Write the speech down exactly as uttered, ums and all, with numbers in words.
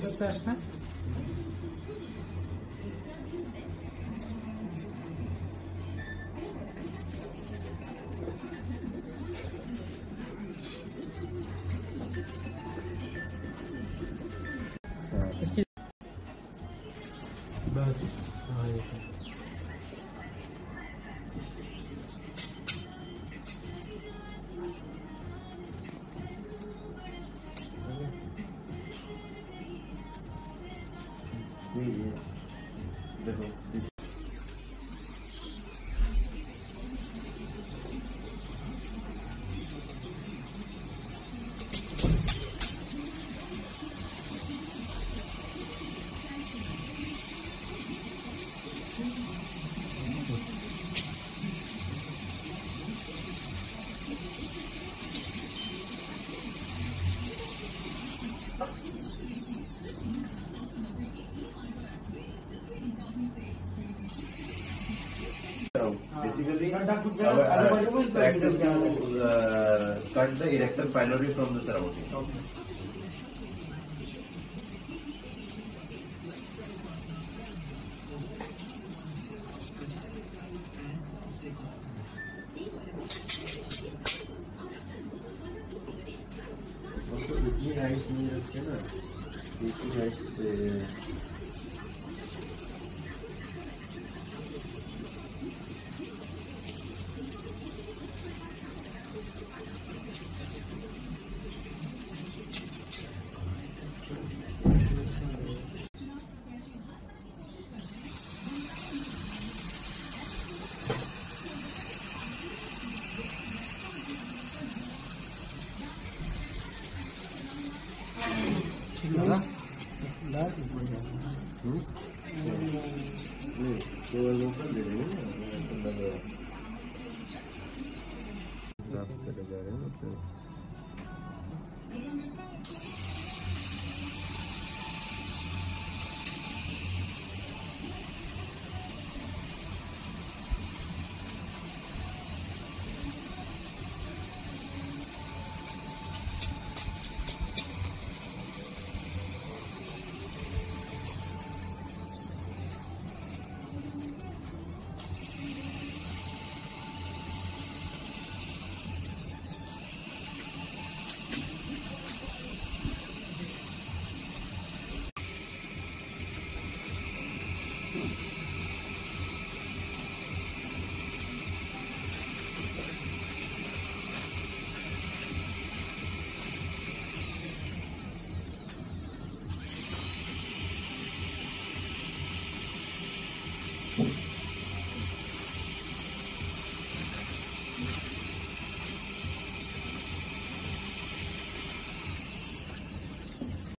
सकते हैं इसमें। इसकी बस हाँ ये देखो basically our practice to uh, cut the erector pylori from the surrounding. Okay. Thank you.